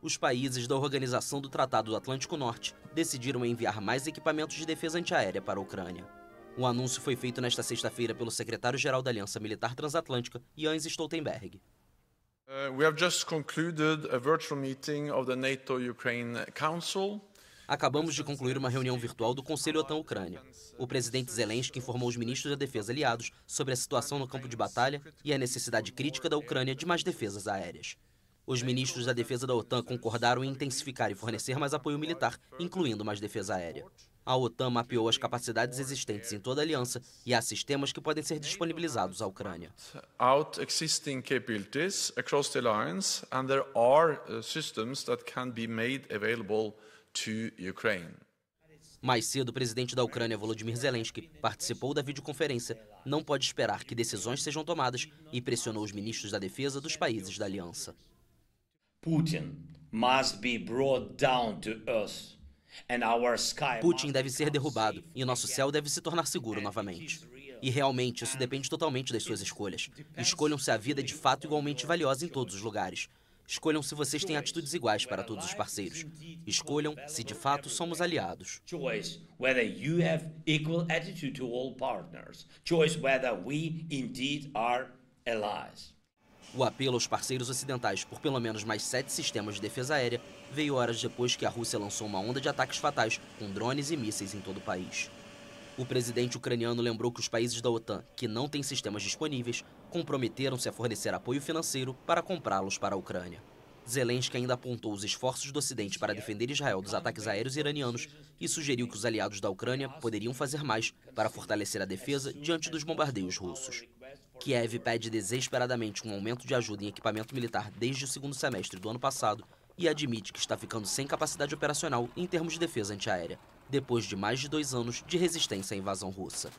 os países da Organização do Tratado do Atlântico Norte decidiram enviar mais equipamentos de defesa antiaérea para a Ucrânia. O anúncio foi feito nesta sexta-feira pelo secretário-geral da Aliança Militar Transatlântica, Jens Stoltenberg. We have just concluded a virtual meeting of the NATO-Ukraine Council. Acabamos de concluir uma reunião virtual do Conselho OTAN-Ucrânia. O presidente Zelensky informou os ministros da defesa aliados sobre a situação no campo de batalha e a necessidade crítica da Ucrânia de mais defesas aéreas. Os ministros da defesa da OTAN concordaram em intensificar e fornecer mais apoio militar, incluindo mais defesa aérea. A OTAN mapeou as capacidades existentes em toda a aliança e há sistemas que podem ser disponibilizados à Ucrânia. Out existing capabilities across the alliance and there are systems that can be made available to Ukraine. Mais cedo, o presidente da Ucrânia, Volodymyr Zelensky, participou da videoconferência, não pode esperar que decisões sejam tomadas e pressionou os ministros da defesa dos países da aliança. Putin deve ser derrubado e nosso céu deve se tornar seguro novamente. E realmente, isso depende totalmente das suas escolhas. Escolham se a vida é de fato igualmente valiosa em todos os lugares. Escolham se vocês têm atitudes iguais para todos os parceiros. Escolham se de fato somos aliados. Choice whether you have equal attitude to all partners. Choice whether we indeed are allies. O apelo aos parceiros ocidentais por pelo menos mais 7 sistemas de defesa aérea veio horas depois que a Rússia lançou uma onda de ataques fatais com drones e mísseis em todo o país. O presidente ucraniano lembrou que os países da OTAN, que não têm sistemas disponíveis, comprometeram-se a fornecer apoio financeiro para comprá-los para a Ucrânia. Zelensky ainda apontou os esforços do Ocidente para defender Israel dos ataques aéreos iranianos e sugeriu que os aliados da Ucrânia poderiam fazer mais para fortalecer a defesa diante dos bombardeios russos. Kiev pede desesperadamente um aumento de ajuda em equipamento militar desde o segundo semestre do ano passado e admite que está ficando sem capacidade operacional em termos de defesa antiaérea, depois de mais de 2 anos de resistência à invasão russa.